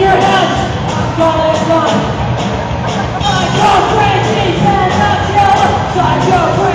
Your hands! Go, Frankie! Stand up, yo! Side your